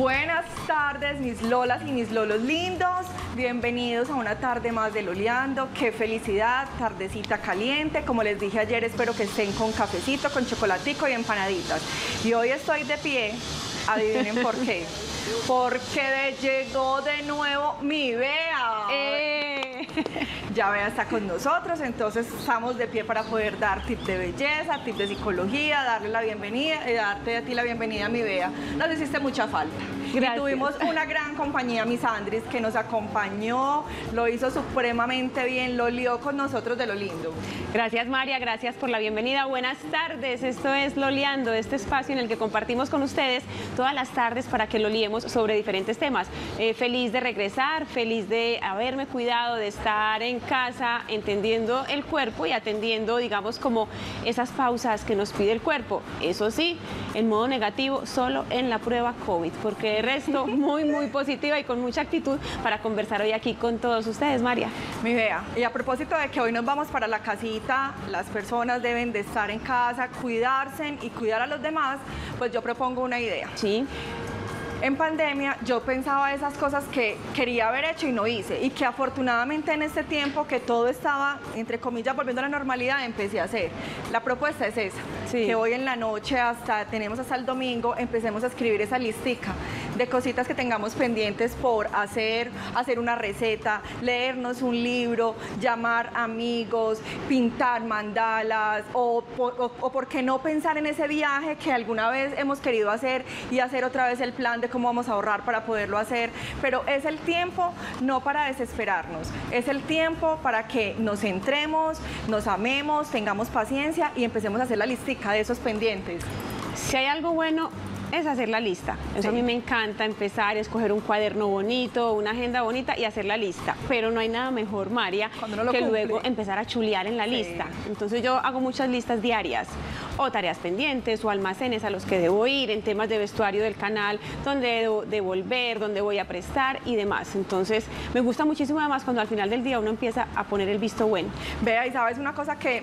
Buenas tardes, mis lolas y mis lolos lindos. Bienvenidos a una tarde más de Loliando. Qué felicidad, tardecita caliente. Como les dije ayer, espero que estén con cafecito, con chocolatico y empanaditas. Y hoy estoy de pie. Adivinen por qué. Porque llegó de nuevo mi Bea. Ya Bea está con nosotros, entonces estamos de pie para poder dar tips de belleza, tips de psicología, darle la bienvenida, darte a ti la bienvenida, mi Bea. Nos hiciste mucha falta. Gracias. Y tuvimos una gran compañía, mis Andris, que nos acompañó, lo hizo supremamente bien, lo lió con nosotros de lo lindo. Gracias, María, gracias por la bienvenida. Buenas tardes, esto es Loliando, este espacio en el que compartimos con ustedes todas las tardes para que lo liemos sobre diferentes temas. Feliz de regresar, feliz de haberme cuidado, de estar en casa entendiendo el cuerpo y atendiendo, digamos, como esas pausas que nos pide el cuerpo. Eso sí, en modo negativo, solo en la prueba COVID, porque de resto, muy, muy positiva y con mucha actitud para conversar hoy aquí con todos ustedes, María. Mi Bea, y a propósito de que hoy nos vamos para la casita, las personas deben de estar en casa, cuidarse y cuidar a los demás, pues yo propongo una idea. Sí. En pandemia yo pensaba esas cosas que quería haber hecho y no hice, y que afortunadamente en este tiempo que todo estaba, entre comillas, volviendo a la normalidad, empecé a hacer. La propuesta es esa, sí, que hoy en la noche, tenemos hasta el domingo, empecemos a escribir esa listica de cositas que tengamos pendientes por hacer, hacer una receta, leernos un libro, llamar amigos, pintar mandalas, o por qué no pensar en ese viaje que alguna vez hemos querido hacer y hacer otra vez el plan de cómo vamos a ahorrar para poderlo hacer. Pero es el tiempo no para desesperarnos, es el tiempo para que nos centremos, nos amemos, tengamos paciencia y empecemos a hacer la listica de esos pendientes. Si hay algo bueno es hacer la lista. Eso sí. A mí me encanta empezar, escoger un cuaderno bonito, una agenda bonita y hacer la lista. Pero no hay nada mejor, María, que luego empezar a chulear en la lista. Entonces yo hago muchas listas diarias, o tareas pendientes, o almacenes a los que debo ir, en temas de vestuario del canal, donde debo devolver, donde voy a prestar y demás. Entonces me gusta muchísimo además cuando al final del día uno empieza a poner el visto bueno. Vea, y sabes una cosa que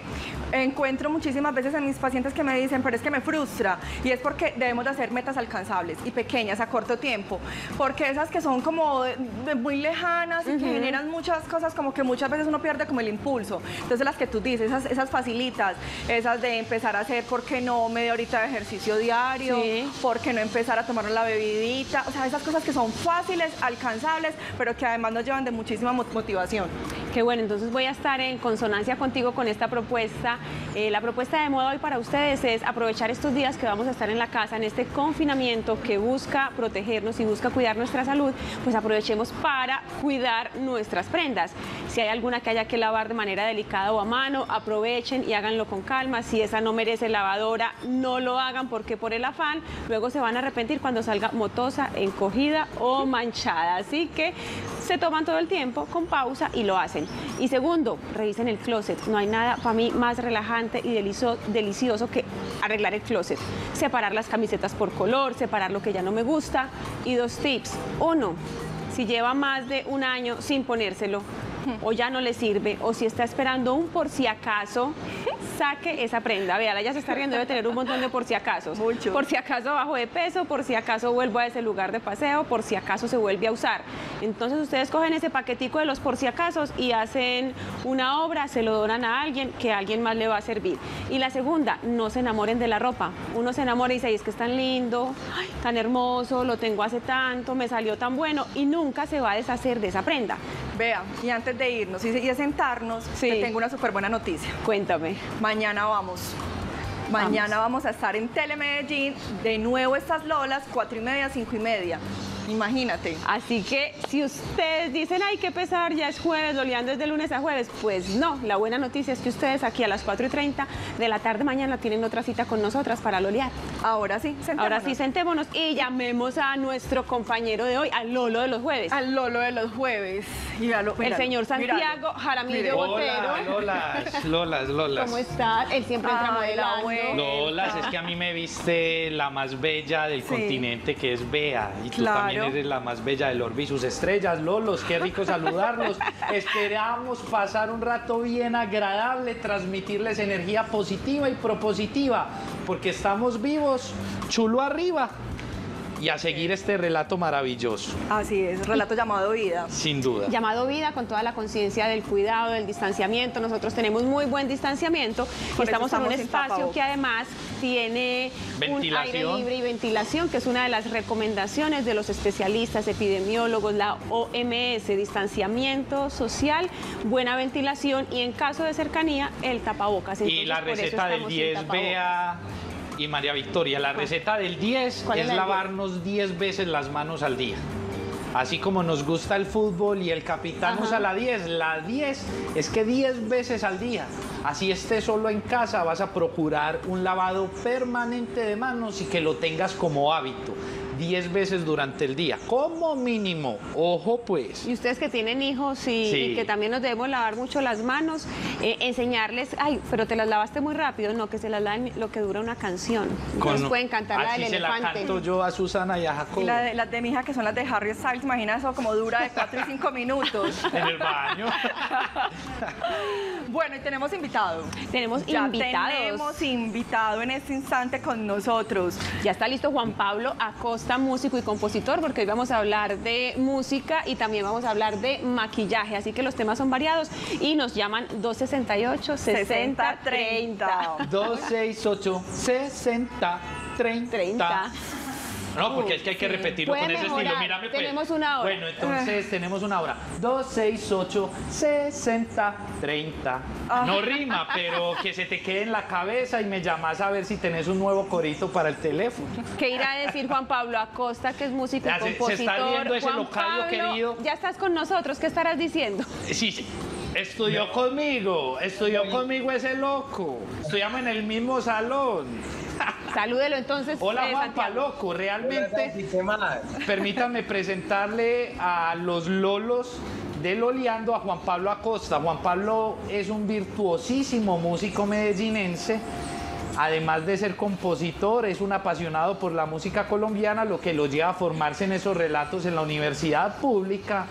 encuentro muchísimas veces en mis pacientes que me dicen, pero es que me frustra, y es porque debemos de hacer metas alcanzables y pequeñas a corto tiempo, porque esas que son como muy lejanas y que generan muchas cosas, como que muchas veces uno pierde como el impulso. Entonces las que tú dices, esas facilitas, esas de empezar a hacer, ¿por qué no media horita de ejercicio diario? Sí. ¿Por qué no empezar a tomar la bebidita? O sea, esas cosas que son fáciles, alcanzables, pero que además nos llevan de muchísima motivación. Qué bueno, entonces voy a estar en consonancia contigo con esta propuesta. La propuesta de moda hoy para ustedes es aprovechar estos días que vamos a estar en la casa, en este confinamiento que busca protegernos y busca cuidar nuestra salud, pues aprovechemos para cuidar nuestras prendas. Si hay alguna que haya que lavar de manera delicada o a mano, aprovechen y háganlo con calma. Si esa no merece lavadora, no lo hagan, porque por el afán luego se van a arrepentir cuando salga motosa, encogida o manchada. Así que se toman todo el tiempo con pausa y lo hacen. Y segundo, revisen el closet. No hay nada para mí más relajante y delicioso que arreglar el closet, separar las camisetas por color, separar lo que ya no me gusta. Y dos tips: uno, si lleva más de un año sin ponérselo, o ya no le sirve, o si está esperando un por si acaso, saque esa prenda. Véala, ya se está riendo, debe tener un montón de por si acaso. Mucho. Por si acaso bajo de peso, por si acaso vuelvo a ese lugar de paseo, por si acaso se vuelve a usar. Entonces ustedes cogen ese paquetico de los por si acasos y hacen una obra, se lo donan a alguien que a alguien más le va a servir. Y la segunda, no se enamoren de la ropa. Uno se enamora y dice, es que es tan lindo, ay, tan hermoso, lo tengo hace tanto, me salió tan bueno, y nunca se va a deshacer de esa prenda. Vea, y antes de irnos y de sentarnos, sí, te tengo una súper buena noticia. Cuéntame. Mañana vamos a estar en Telemedellín, de nuevo estas lolas, 4:30, 5:30. Imagínate. Así que si ustedes dicen, ay, qué pesar, ya es jueves, Loliando es de lunes a jueves, pues no, la buena noticia es que ustedes aquí a las 4:30 de la tarde mañana tienen otra cita con nosotras para lolear. Ahora sí, sentémonos. Ahora sí, sentémonos y llamemos a nuestro compañero de hoy, al Lolo de los jueves. Al Lolo de los jueves. El señor Santiago Jaramillo Botero. Hola, Lolas. ¿Cómo estás? Él siempre entra modelando. Lolas, es que a mí me viste la más bella del continente, que es Bea, y tú también eres la más bella del orbe y sus estrellas. Lolos, qué rico saludarlos. Esperamos pasar un rato bien agradable, transmitirles energía positiva y propositiva, porque estamos vivos, chulo arriba. y a seguir este relato maravilloso. Así es, relato llamado vida. Sin duda. Llamado vida, con toda la conciencia del cuidado, del distanciamiento. Nosotros tenemos muy buen distanciamiento. Estamos en un espacio que además tiene un aire libre y ventilación, que es una de las recomendaciones de los especialistas, epidemiólogos, la OMS, distanciamiento social, buena ventilación y en caso de cercanía, el tapabocas. Entonces, y la receta del 10, Bea y María Victoria, la receta del 10 es lavarnos 10 veces las manos al día. Así como nos gusta el fútbol y el capitán usa la 10, la 10 es que 10 veces al día, así estés solo en casa, vas a procurar un lavado permanente de manos y que lo tengas como hábito. 10 veces durante el día, como mínimo, ojo pues. Y ustedes que tienen hijos y que también nos debemos lavar mucho las manos, enseñarles, ay, pero te las lavaste muy rápido, no, que se las laven lo que dura una canción. Nos pueden cantar la del elefante. Así se la canto yo a Susana y a Jacobo. Y las de mi hija, que son las de Harry Styles, imagina eso como dura de 4 y 5 minutos. En el baño. Bueno, y tenemos invitado. Tenemos invitado en este instante con nosotros. Ya está listo Juan Pablo Acosta, músico y compositor, porque hoy vamos a hablar de música y también vamos a hablar de maquillaje, así que los temas son variados y nos llaman 268-6030. 268-6030. No, porque es que hay que repetirlo con ese estilo. Mírame, pues. Tenemos una hora. Bueno, entonces tenemos una hora. 268-6030. No rima, pero que se te quede en la cabeza y me llamas a ver si tenés un nuevo corito para el teléfono. ¿Qué irá a decir Juan Pablo Acosta, que es músico y compositor? Se está viendo ese locadio, querido. Ya estás con nosotros, ¿qué estarás diciendo? Sí, sí. Estudió conmigo ese loco. Estudiamos en el mismo salón. Salúdelo entonces. Hola Juanpa, loco, realmente. Permítanme presentarle a los lolos de Loliando a Juan Pablo Acosta. Juan Pablo es un virtuosísimo músico medellinense. Además de ser compositor, es un apasionado por la música colombiana, lo que lo lleva a formarse en esos relatos en la universidad pública.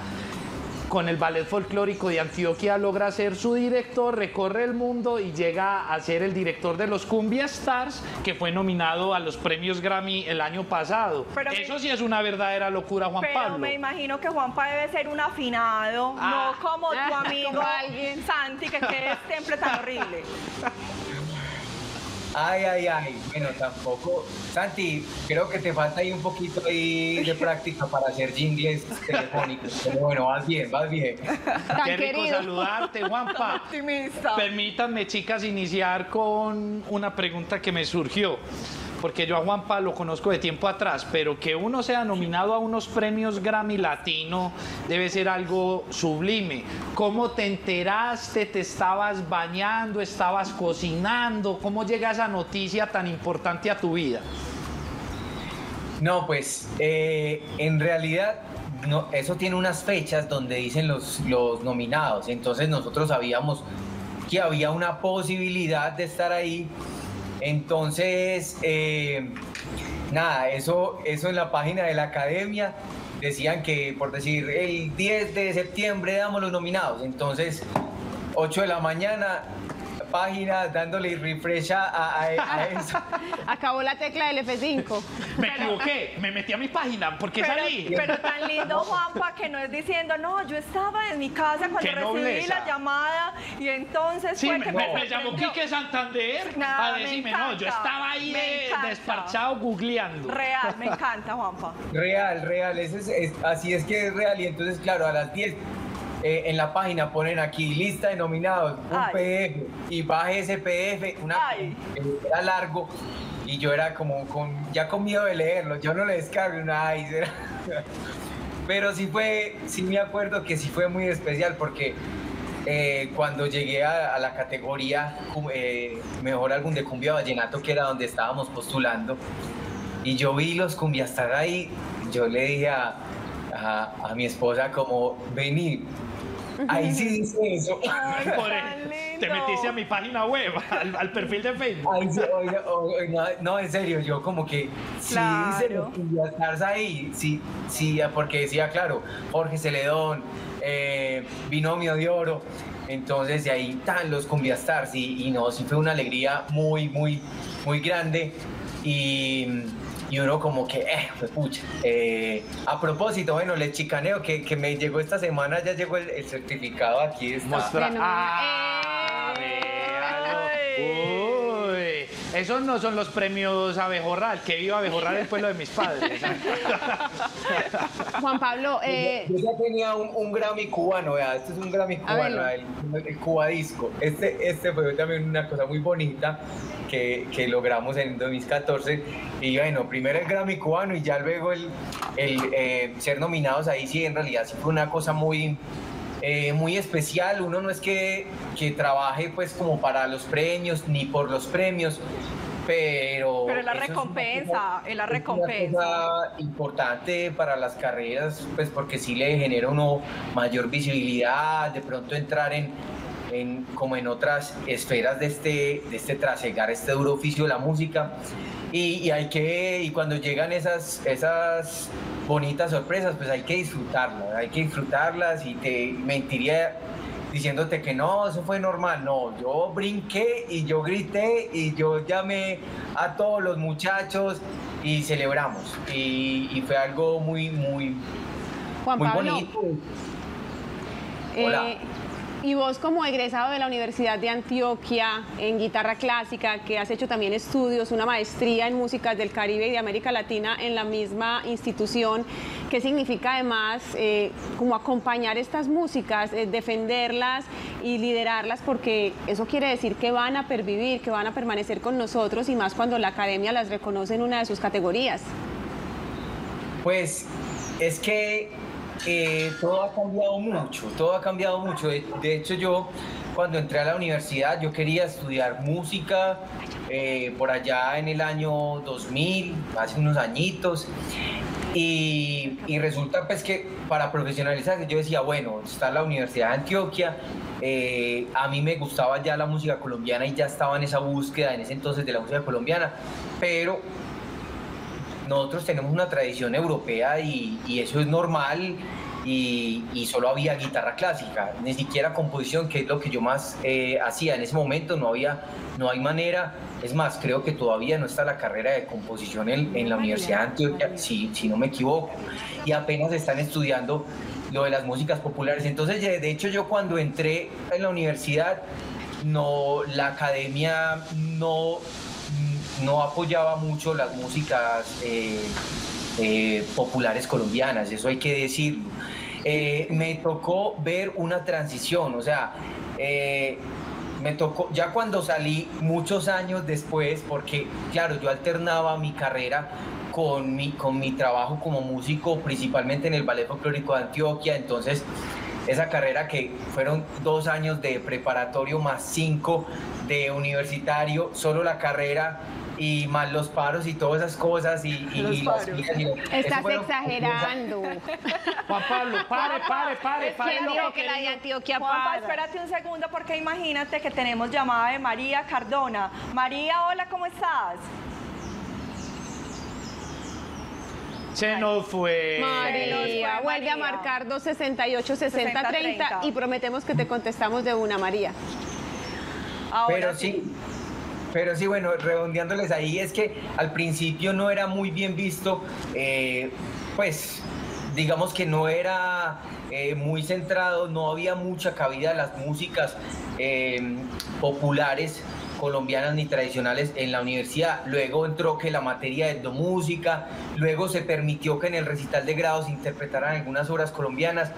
Con el Ballet Folclórico de Antioquia logra ser su director, recorre el mundo y llega a ser el director de los Cumbia Stars, que fue nominado a los premios Grammy el año pasado. Pero eso sí es una verdadera locura, Juan Pablo. Me imagino que Juanpa debe ser un afinado, no como tu amigo, como alguien, Santi, que es temple tan horrible. Ay. Bueno, tampoco. Santi, creo que te falta ahí un poquito ahí de práctica para hacer jingles telefónicos. Pero bueno, vas bien. Qué rico saludarte, Juanpa. Permítanme, chicas, iniciar con una pregunta que me surgió. Porque yo a Juanpa lo conozco de tiempo atrás, pero que uno sea nominado a unos premios Grammy Latino debe ser algo sublime. ¿Cómo te enteraste? ¿Te estabas bañando? ¿Estabas cocinando? ¿Cómo llega esa noticia tan importante a tu vida? No, pues, en realidad, no, eso tiene unas fechas donde dicen los nominados. Entonces nosotros sabíamos que había una posibilidad de estar ahí. Entonces, nada, eso en la página de la academia decían que, por decir, el 10 de septiembre damos los nominados. Entonces, 8 de la mañana, página dándole refresh a eso. Acabó la tecla del F5. Me equivoqué, me metí a mi página, porque salí. Pero tan lindo, Juanpa, que no es diciendo, no, yo estaba en mi casa cuando recibí la llamada y entonces sí, me llamó Quique Santander a decirme, no, yo estaba ahí desparchado googleando. Real, me encanta, Juanpa. Real, eso así es que es real. Y entonces, claro, a las 10... en la página ponen aquí lista de nominados, un PDF, y bajé ese PDF, era largo, y yo era como ya con miedo de leerlo, yo no le descargo nada, pero sí me acuerdo que sí fue muy especial, porque cuando llegué a la categoría mejor álbum de cumbia vallenato, que era donde estábamos postulando, y yo vi los cumbiastar ahí, yo le dije a mi esposa como, vení, ahí sí dice eso. Ay, te metiste a mi página web, al perfil de Facebook. Ay, sí, no, en serio, yo como que sí dice los Cumbia Stars ahí, sí, porque decía, claro, Jorge Celedón, Binomio de Oro, entonces de ahí están los Cumbia Stars, y no, sí fue una alegría muy, muy, muy grande, y uno como que, pues pucha. A propósito, bueno, les chicaneo que me llegó esta semana, ya llegó el certificado, aquí está. Muestra. Esos no son los premios Abejorral, que viva Abejorral el pueblo de mis padres. Juan Pablo... Yo ya tenía un Grammy cubano, vea, este es un Grammy cubano, el Cubadisco. Este fue también una cosa muy bonita que logramos en 2014. Y bueno, primero el Grammy cubano y ya luego el ser nominados ahí, sí, en realidad sí fue una cosa muy... muy especial. Uno no es que trabaje pues como para los premios ni por los premios, pero la recompensa es la recompensa importante para las carreras, pues porque sí le genera uno mayor visibilidad, de pronto entrar como en otras esferas de este trasegar este duro oficio de la música. Y cuando llegan esas bonitas sorpresas, pues hay que disfrutarlas, y te mentiría diciéndote que no, eso fue normal. No, yo brinqué y yo grité y yo llamé a todos los muchachos y celebramos, y fue algo muy, muy, Juan muy Pablo, bonito. Hola. Y vos, como egresado de la Universidad de Antioquia en guitarra clásica, que has hecho también estudios, una maestría en músicas del Caribe y de América Latina en la misma institución, ¿qué significa además como acompañar estas músicas, defenderlas y liderarlas? Porque eso quiere decir que van a pervivir, que van a permanecer con nosotros, y más cuando la academia las reconoce en una de sus categorías. Pues es que... todo ha cambiado mucho. De hecho, yo cuando entré a la universidad, yo quería estudiar música por allá en el año 2000, hace unos añitos, y resulta pues que para profesionalizarse yo decía, bueno, está la Universidad de Antioquia, a mí me gustaba ya la música colombiana y ya estaba en esa búsqueda en ese entonces de la música colombiana, pero... Nosotros tenemos una tradición europea y eso es normal, y solo había guitarra clásica, ni siquiera composición, que es lo que yo más hacía. En ese momento no hay manera, es más, creo que todavía no está la carrera de composición en la Universidad de Antioquia, si no me equivoco, y apenas están estudiando lo de las músicas populares. Entonces, de hecho, yo cuando entré en la universidad, la academia no apoyaba mucho las músicas populares colombianas, eso hay que decirlo. Me tocó ver una transición, o sea, me tocó, ya cuando salí muchos años después, porque claro, yo alternaba mi carrera con mi trabajo como músico, principalmente en el Ballet Folclórico de Antioquia. Entonces, esa carrera que fueron 2 años de preparatorio más 5 de universitario, solo la carrera y más los paros y todas esas cosas y las filas. Estás exagerando. Juan Pablo, pare. ¿Quién dijo que la de Antioquia para? Juanpa, espérate un segundo, porque imagínate que tenemos llamada de María Cardona. María, hola, ¿cómo estás? Se nos fue. María, vuelve a marcar 268-6030 y prometemos que te contestamos de una, María. Ahora pero sí, bueno, redondeándoles ahí, es que al principio no era muy bien visto, pues digamos que no era muy centrado, no había mucha cabida a las músicas populares colombianas ni tradicionales en la universidad. Luego entró que la materia de etnomúsica, luego se permitió que en el recital de grados interpretaran algunas obras colombianas,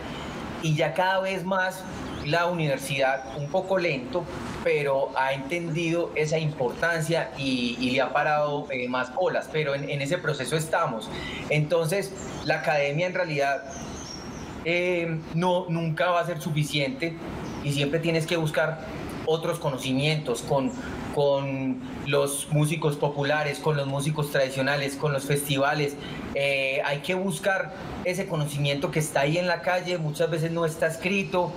y ya cada vez más la universidad, un poco lento, pero ha entendido esa importancia y le ha parado más olas, pero en ese proceso estamos. Entonces, la academia en realidad nunca va a ser suficiente, y siempre tienes que buscar otros conocimientos con los músicos populares, con los músicos tradicionales, con los festivales. Hay que buscar ese conocimiento que está ahí en la calle, muchas veces no está escrito,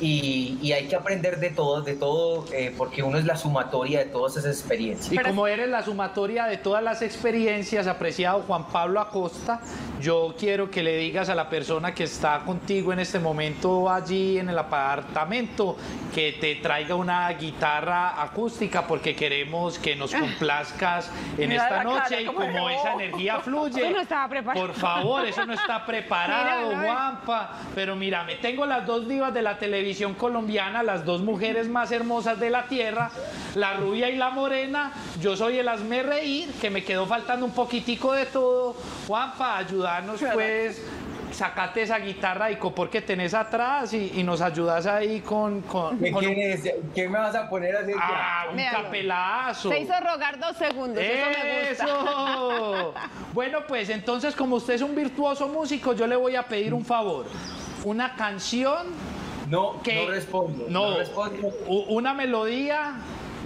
y hay que aprender de todo, porque uno es la sumatoria de todas esas experiencias. Y como eres la sumatoria de todas las experiencias, apreciado Juan Pablo Acosta, yo quiero que le digas a la persona que está contigo en este momento allí en el apartamento que te traiga una guitarra acústica porque queremos que nos complazcas en esta noche, y como esa energía fluye, por favor, eso no está preparado, Juanpa, pero mírame, tengo las dos divas de la televisión colombiana, las dos mujeres más hermosas de la tierra, la rubia y la morena, yo soy el hazme reír, que me quedó faltando un poquitico de todo, Juanpa, ayudarnos pues, sacate esa guitarra y copor que tenés atrás y nos ayudas ahí con ¿Qué me vas a poner así? Ah, un capelazo. Se hizo rogar 2 segundos, eso me gusta. Bueno, pues entonces como usted es un virtuoso músico, yo le voy a pedir un favor, una canción... No respondo. Una melodía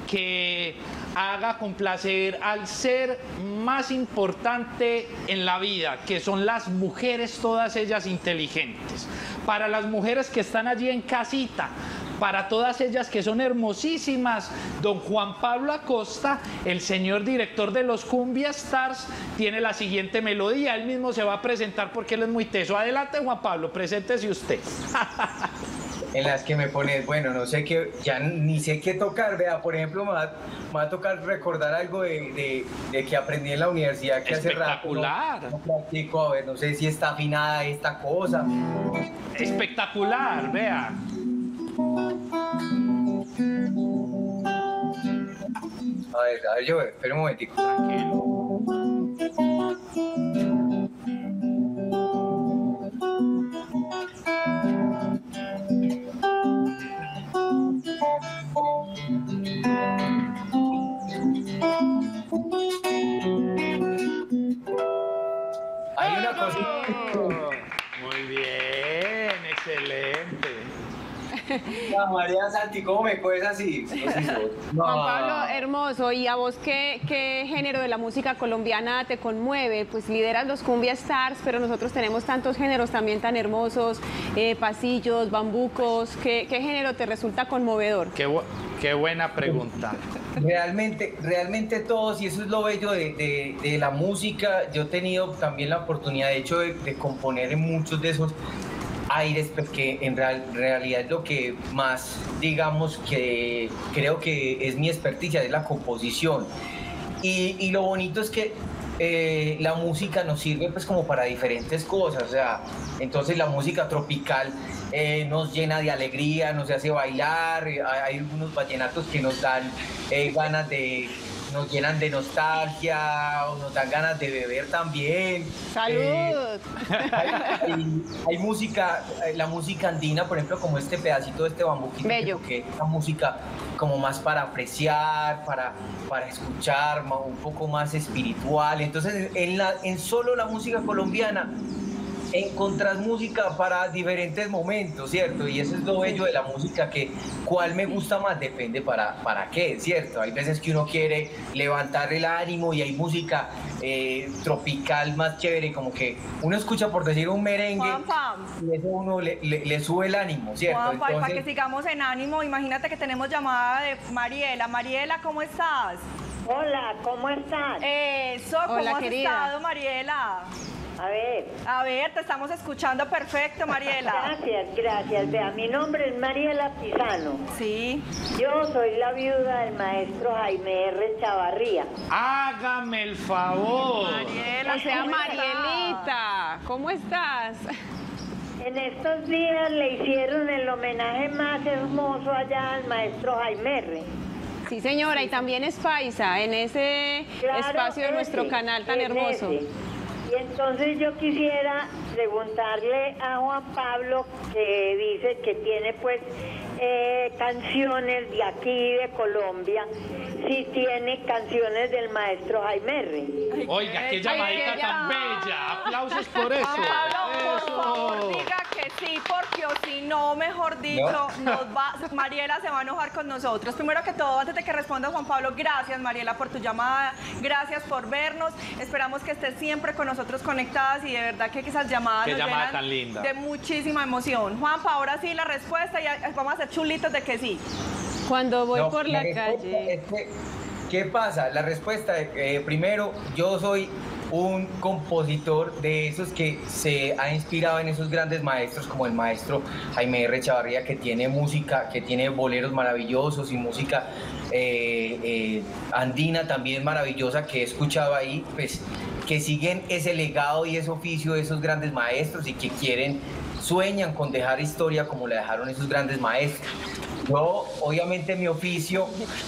que haga complacer al ser más importante en la vida, que son las mujeres, todas ellas inteligentes. Para las mujeres que están allí en casita, para todas ellas que son hermosísimas, don Juan Pablo Acosta, el señor director de los Cumbia Stars, tiene la siguiente melodía. Él mismo se va a presentar porque él es muy teso. Adelante, Juan Pablo, preséntese usted. En las que me pones, bueno, no sé qué, ya ni sé qué tocar, vea, por ejemplo, me va a tocar recordar algo de que aprendí en la universidad, que hace rato no practico, a ver, no sé si está afinada esta cosa. Espectacular, vea. A ver, yo, espera un momentico, tranquilo. Hay una cosa. Muy bien, excelente. La María Santi, ¿cómo me puedes así? No. Juan Pablo, hermoso. ¿Y a vos qué género de la música colombiana te conmueve? Pues lideras los Cumbia Stars, pero nosotros tenemos tantos géneros también tan hermosos, pasillos, bambucos. ¿Qué género te resulta conmovedor? Qué buena pregunta. Realmente todos, y eso es lo bello de la música. Yo he tenido también la oportunidad, de hecho, de componer en muchos de esos aires, pues que en realidad lo que más, digamos, que creo que es mi experticia es la composición, y lo bonito es que la música nos sirve pues como para diferentes cosas, o sea, entonces la música tropical nos llena de alegría, nos hace bailar, hay unos vallenatos que nos dan ganas de... nos llenan de nostalgia, o nos dan ganas de beber también. ¡Salud! Hay música, la música andina, por ejemplo, como este pedacito de este bambuquito. Bello. Que es una música como más para apreciar, para escuchar, un poco más espiritual. Entonces, en solo la música colombiana, encontrás música para diferentes momentos, ¿cierto? Y eso es lo bello de la música, que cuál me gusta más depende para qué, ¿cierto? Hay veces que uno quiere levantar el ánimo y hay música tropical más chévere, como que uno escucha, por decir, un merengue, Juanpa, y eso uno le sube el ánimo, ¿cierto? Juanpa, entonces, para que sigamos en ánimo, imagínate que tenemos llamada de Mariela. Mariela, ¿cómo estás? Hola, ¿cómo estás? Eso, ¿cómo Hola, has querida. Estado, Mariela? A ver, te estamos escuchando perfecto, Mariela. Gracias. Vea, mi nombre es Mariela Pisano. Sí. Yo soy la viuda del maestro Jaime R. Chavarría. Hágame el favor. Mariela, o sea, Marielita, ¿cómo estás? En estos días le hicieron el homenaje más hermoso allá al maestro Jaime R. Sí, señora, y también es paisa, en ese espacio de nuestro canal tan hermoso. Y entonces yo quisiera preguntarle a Juan Pablo, que dice que tiene pues canciones de aquí, de Colombia, si tiene canciones del maestro Jaime R. Oiga, qué llamadita tan bella, aplausos por eso. Juan Pablo, por favor, diga que sí, porque o si no, mejor dicho, Mariela se va a enojar con nosotros. Primero que todo, antes de que responda Juan Pablo, gracias Mariela por tu llamada, gracias por vernos, esperamos que estés siempre con nosotros conectadas, y de verdad que esas llamadas nos llenan tan linda, de muchísima emoción. Juanpa, ahora sí la respuesta, y vamos a hacer chulitos de que sí. Cuando voy por la calle. ¿Qué pasa? La respuesta, primero, yo soy un compositor de esos que se ha inspirado en esos grandes maestros como el maestro Jaime R. Chavarría, que tiene música, que tiene boleros maravillosos y música andina también maravillosa que he escuchado ahí, pues que siguen ese legado y ese oficio de esos grandes maestros y que quieren, sueñan con dejar historia como la dejaron esos grandes maestros. Yo, obviamente, mi oficio,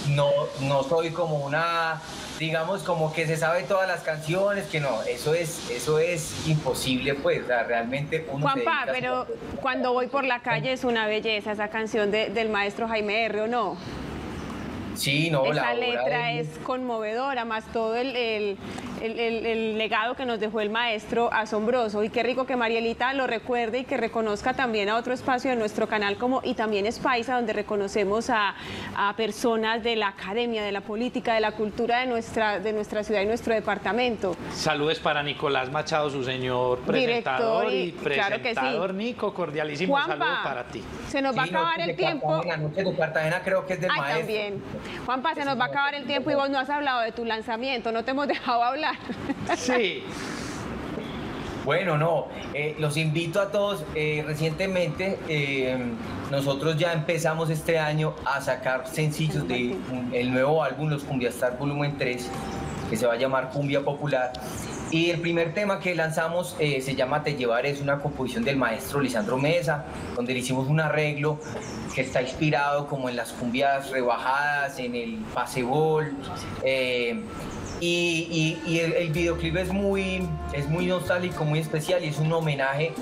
no soy como una, digamos, como que se sabe todas las canciones, que no, eso es imposible, pues, o sea, realmente uno... Juanpa, pero Cuando voy por la calle es una belleza esa canción del maestro Jaime R., ¿o no? Sí, no, esa letra es conmovedora, más todo el legado que nos dejó el maestro, asombroso. Y qué rico que Marielita lo recuerde y que reconozca también a otro espacio de nuestro canal como Y También es Paisa, donde reconocemos a personas de la academia, de la política, de la cultura de nuestra ciudad y nuestro departamento. Saludos para Nicolás Machado, su señor presentador. Director y presentador, claro que sí. Nico, cordialísimo saludo para ti. Se nos va a acabar el tiempo. La noche de Cartagena creo que es del maestro. También. Juanpa, se nos va a acabar el tiempo y vos no has hablado de tu lanzamiento, no te hemos dejado hablar. Sí. Bueno, no, los invito a todos. Recientemente nosotros ya empezamos este año a sacar sencillos del nuevo álbum, los Cumbia Stars Volumen 3, que se va a llamar Cumbia Popular. Y el primer tema que lanzamos se llama Te Llevaré, es una composición del maestro Lisandro Mesa, donde le hicimos un arreglo que está inspirado como en las cumbias rebajadas, en el pasebol, y el videoclip es muy nostálgico, muy especial, y es un homenaje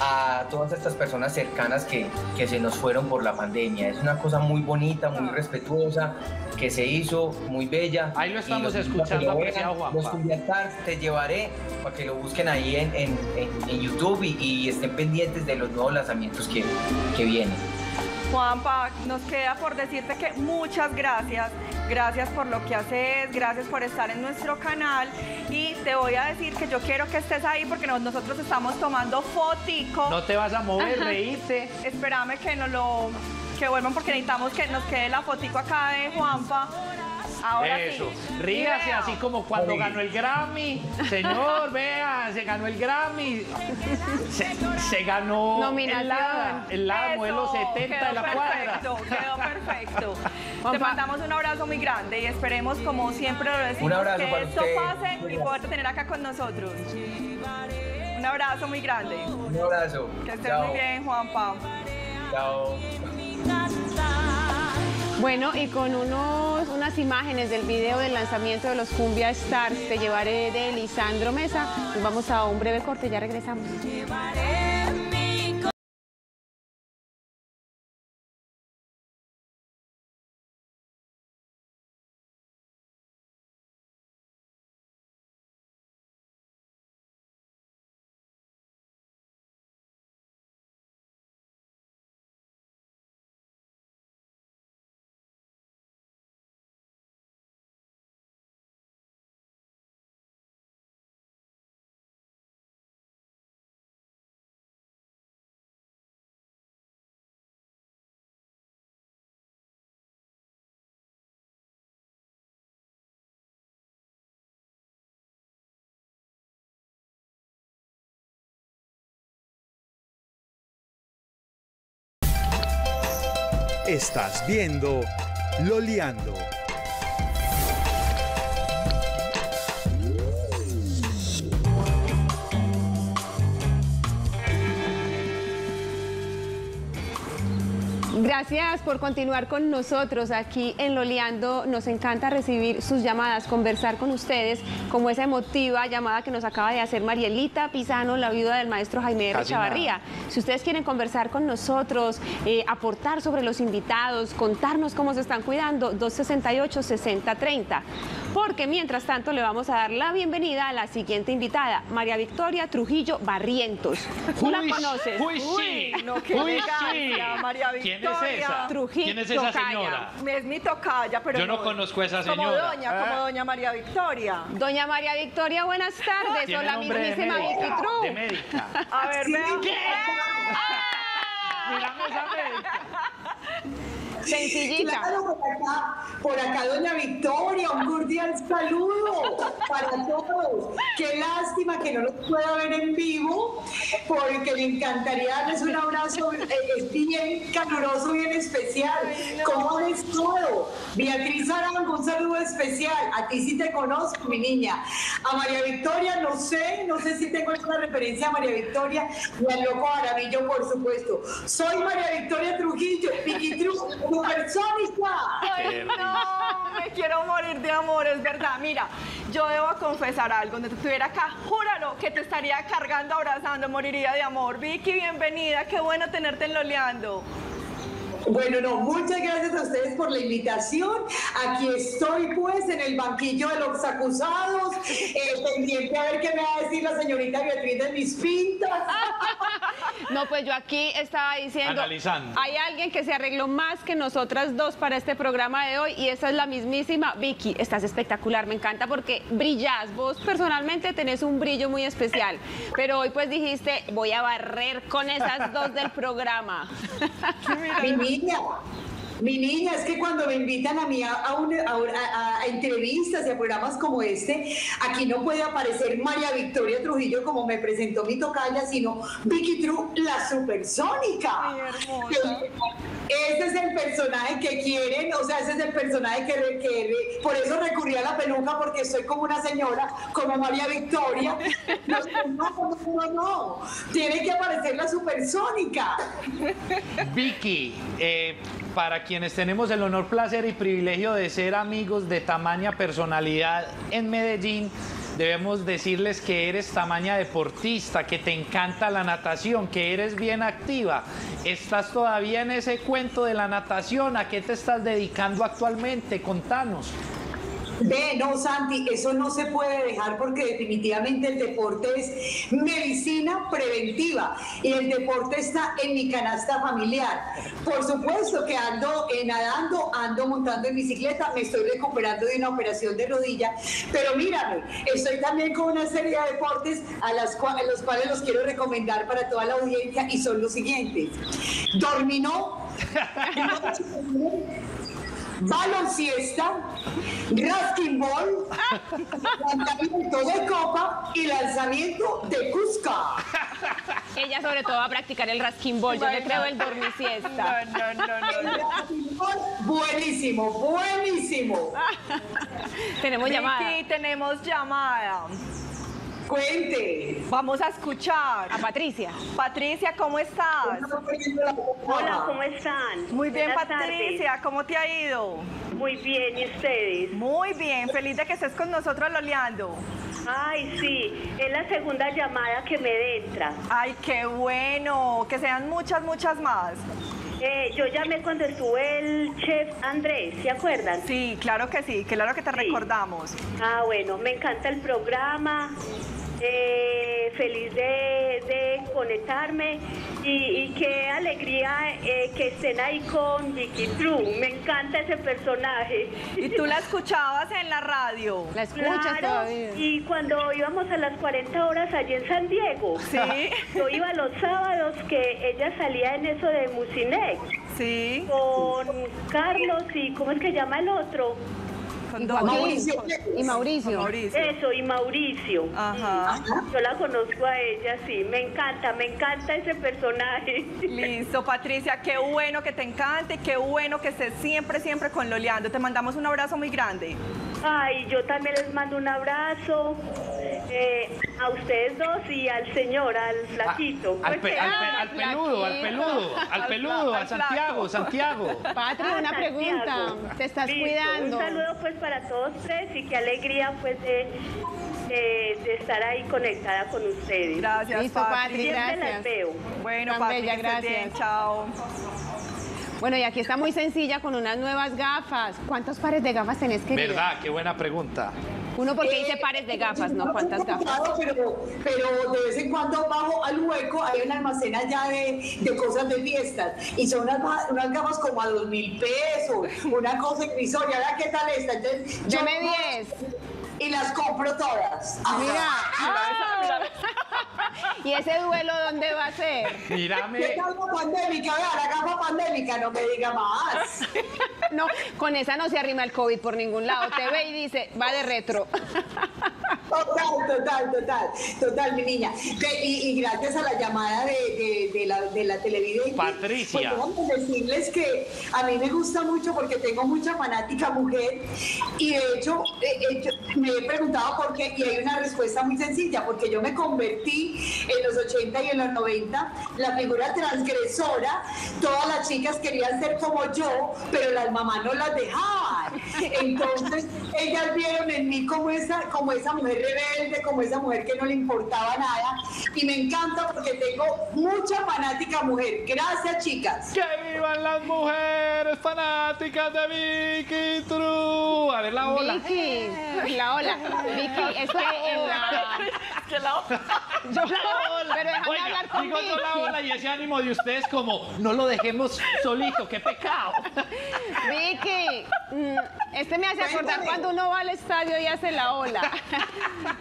a todas estas personas cercanas que se nos fueron por la pandemia. Es una cosa muy bonita, muy respetuosa, que se hizo, muy bella. Ahí lo estamos escuchando, apreciado Juanpa. Los Cumbia Stars Te Llevaré, para que lo busquen ahí en YouTube y estén pendientes de los nuevos lanzamientos que vienen. Juanpa, nos queda por decirte que muchas gracias. Gracias por lo que haces, gracias por estar en nuestro canal, y te voy a decir que yo quiero que estés ahí porque nosotros estamos tomando fotico. No te vas a mover, reíste. Espérame que que vuelvan porque necesitamos que nos quede la fotico acá de Juanpa. Ahora eso, sí. Ríase, así como cuando ganó el Grammy. Señor, vea, se ganó el Grammy. Se ganó el modelo 70 de la cuadra. Quedó perfecto. Te mandamos un abrazo muy grande y esperemos, como siempre lo decimos, que esto pase y poderte tener acá con nosotros. Un abrazo muy grande. Un abrazo. Que estés muy bien, Juanpa. Chao. Bueno, y con unas imágenes del video del lanzamiento de los Cumbia Stars, Te Llevaré, de Lisandro Mesa, nos vamos a un breve corte, ya regresamos. Estás viendo Loliando. Gracias por continuar con nosotros aquí en Loliando. Nos encanta recibir sus llamadas, conversar con ustedes, como esa emotiva llamada que nos acaba de hacer Marielita Pizano, la viuda del maestro Jaime R. Chavarría. Si ustedes quieren conversar con nosotros, aportar sobre los invitados, contarnos cómo se están cuidando, 268-6030. Porque mientras tanto le vamos a dar la bienvenida a la siguiente invitada, María Victoria Trujillo Barrientos. ¿Tú la conoces? Uy, sí. No, María Victoria. ¿Quién es esa? Trujillo. ¿Quién es esa señora? Es mi tocaya, pero yo no conozco a esa señora. Como doña María Victoria. Doña María Victoria, buenas tardes. Hola, mi mismísima Vicky Tru. De médica. A ver, ¿qué? Miramos a médica. Sencillita. Claro, por acá doña Victoria, un cordial saludo para todos. Qué lástima que no los pueda ver en vivo, porque me encantaría darles un abrazo bien caluroso, bien especial. ¿Cómo les todo? Beatriz Arango, un saludo especial. A ti sí te conozco, mi niña. A María Victoria, no sé si tengo alguna referencia a María Victoria y al Loco Maravillo, por supuesto. Soy María Victoria Trujillo, Piquitru, supersónica. Ay, no, me quiero morir de amor, es verdad. Mira, yo debo confesar algo. Donde te estuviera acá, júralo que te estaría cargando, abrazando, moriría de amor. Vicky, bienvenida, qué bueno tenerte en Loliando. Bueno, no, muchas gracias a ustedes por la invitación. Aquí estoy, pues, en el banquillo de los acusados, pendiente a ver qué me va a decir la señorita Beatriz de mis pintas. No, pues yo aquí estaba diciendo, analizando. Hay alguien que se arregló más que nosotras dos para este programa de hoy y esa es la mismísima Vicky. Estás espectacular, me encanta porque brillás. Vos personalmente tenés un brillo muy especial, pero hoy pues dijiste, voy a barrer con esas dos del programa. Mi niña, es que cuando me invitan a mí a entrevistas y a programas como este, aquí no puede aparecer María Victoria Trujillo como me presentó mi tocaya, sino Vicky Tru, la supersónica. Ese es el personaje que quieren, o sea, ese es el personaje que por eso recurrí a la peluca, porque soy como una señora, como María Victoria. No, tiene que aparecer la supersónica. Vicky, para quienes tenemos el honor, placer y privilegio de ser amigos de tamaña personalidad en Medellín, debemos decirles que eres tamaña deportista, que te encanta la natación, que eres bien activa. ¿Estás todavía en ese cuento de la natación? ¿A qué te estás dedicando actualmente? Contanos. No, Santi, eso no se puede dejar porque definitivamente el deporte es medicina preventiva y el deporte está en mi canasta familiar. Por supuesto que ando nadando, ando montando en bicicleta, me estoy recuperando de una operación de rodilla, pero mírame, estoy también con una serie de deportes a los cuales los quiero recomendar para toda la audiencia y son los siguientes. Dominó. Baloncesto, Raskin Ball, lanzamiento de copa y lanzamiento de cusca. Ella sobre todo va a practicar el Raskin Ball, yo le creo el dormisiesta. No. El Raskin Ball, buenísimo. Tenemos llamada. Sí, tenemos llamada. Cuente. Vamos a escuchar a Patricia. Patricia, ¿cómo estás? Hola, ¿cómo están? Muy bien, Patricia, ¿cómo te ha ido? Muy bien, ¿y ustedes? Muy bien, feliz de que estés con nosotros Loliando. Ay, sí, es la segunda llamada que me entra. Ay, qué bueno, que sean muchas, muchas más. Yo llamé cuando estuvo el chef Andrés, ¿se acuerdan? Sí, claro que te recordamos. Ah, bueno, me encanta el programa. Feliz de conectarme y qué alegría que estén ahí con Vicky Tru, me encanta ese personaje. ¿Y tú la escuchabas en la radio? La escuchas todavía. Y cuando íbamos a las 40 horas allí en San Diego, ¿sí? Yo iba los sábados que ella salía en eso de Musinex, ¿sí? Con Carlos y ¿cómo es que llama el otro? Mauricio. Eso, y Mauricio. Ajá. Yo la conozco a ella, sí. Me encanta ese personaje. Listo, Patricia, qué bueno que te encante, qué bueno que estés siempre con Loliando. Te mandamos un abrazo muy grande. Ay, yo también les mando un abrazo a ustedes dos y al señor, al flaquito. Al peludo, a Santiago. Patri, una pregunta, te estás cuidando. Un saludo pues para todos tres y qué alegría pues de estar ahí conectada con ustedes. Gracias, listo, Patri, siempre gracias. Las veo. Bueno, Patri, gracias. Bien, chao. Bueno, y aquí está muy sencilla con unas nuevas gafas. ¿Cuántos pares de gafas tenés que ver? ¿Verdad? Qué buena pregunta. Uno porque dice pares de gafas, ¿no? ¿Cuántas gafas? Pero de vez en cuando bajo al hueco, hay un almacén allá de cosas de fiestas y son unas gafas como a 2.000 pesos, una cosa irrisoria. Ahora, ¿qué tal esta? Entonces, yo me 10. Y las compro todas. Mira. ¿Y ese duelo dónde va a ser? Mírame. ¿Qué calma pandémica? Vea, la calma pandémica, no me diga más. No, con esa no se arrima el COVID por ningún lado. Te ve y dice, va de retro. Total, mi niña. Y gracias a la llamada de la televidente. Patricia. Pues vamos a decirles que a mí me gusta mucho porque tengo mucha fanática mujer y de hecho me he preguntado por qué y hay una respuesta muy sencilla, porque yo me convertí en los 80 y en los 90 la figura transgresora. Todas las chicas querían ser como yo, pero las mamás no las dejaban. Entonces ellas vieron en mí como esa mujer rebelde, como esa mujer que no le importaba nada, y me encanta porque tengo mucha fanática mujer. Gracias, chicas. ¡Que vivan las mujeres fanáticas de Vicky True! A ver la ola. Vicky, la ola. Vicky, es que en la... Que la ola. Yo la ola. Pero déjame hablar con Vicky. Digo yo la ola y ese ánimo de ustedes como, no lo dejemos solito, qué pecado. Vicky, este me hace acordar cuando uno va al estadio y hace la ola.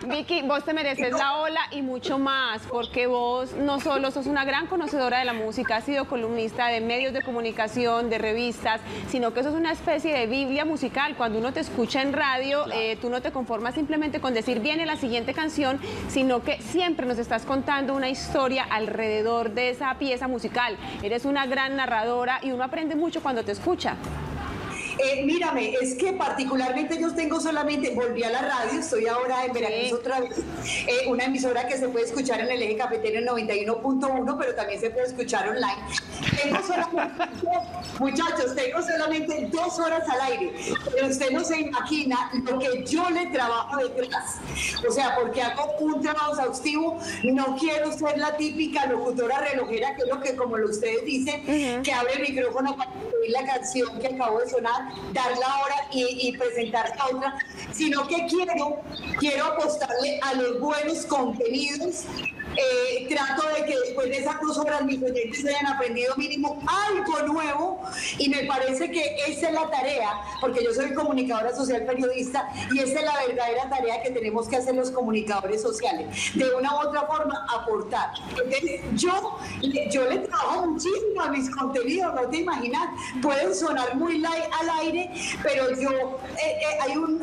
Vicky, vos te mereces la ola y mucho más, porque vos no solo sos una gran conocedora de la música, has sido columnista de medios de comunicación, de revistas, sino que sos una especie de biblia musical. Cuando uno te escucha en radio, claro, tú no te conformas simplemente con decir viene la siguiente canción, sino que siempre nos estás contando una historia alrededor de esa pieza musical. Eres una gran narradora y uno aprende mucho cuando te escucha. Mírame, es que particularmente yo tengo solamente, volví a la radio, estoy ahora en Veracruz otra vez, una emisora que se puede escuchar en el eje cafetero en 91.1, pero también se puede escuchar online. Tengo solamente, muchachos, tengo solamente 2 horas al aire, pero usted no se imagina lo que yo le trabajo detrás, o sea, porque hago un trabajo exhaustivo. No quiero ser la típica locutora relojera, que es lo que, como ustedes dicen, que abre el micrófono para oír la canción que acabo de sonar, dar la hora y presentar a otra, sino que quiero apostarle a los buenos contenidos. Trato de que después de esas 2 horas mis oyentes hayan aprendido mínimo algo nuevo, y me parece que esa es la tarea, porque yo soy comunicadora social periodista y esa es la verdadera tarea que tenemos que hacer los comunicadores sociales, de una u otra forma aportar. Entonces, yo le trabajo muchísimo a mis contenidos, no te imaginas, pueden sonar muy light al aire, pero yo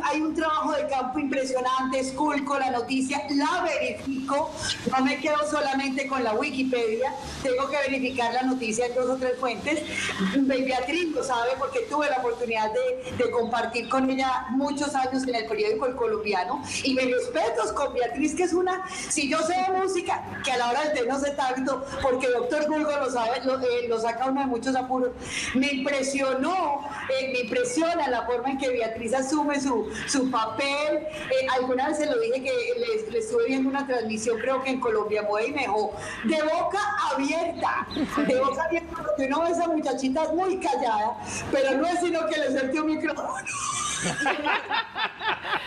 hay un trabajo de campo impresionante, esculco la noticia, la verifico, no me quedo solamente con la Wikipedia, tengo que verificar la noticia en 2 o 3 fuentes. Beatriz lo sabe porque tuve la oportunidad de compartir con ella muchos años en el periódico El Colombiano, y me respeto con Beatriz, que es una, si yo sé de música, que a la hora de no sé tanto, porque doctor Burgo lo sabe, lo saca uno de muchos apuros. Me impresionó, me impresiona la forma en que Beatriz asume su papel. Alguna vez se lo dije, que le estuve viendo una transmisión, creo que en Colombia, y me dejó de boca abierta, porque uno ve a esa muchachita muy callada, pero no es sino que le acerque un micrófono.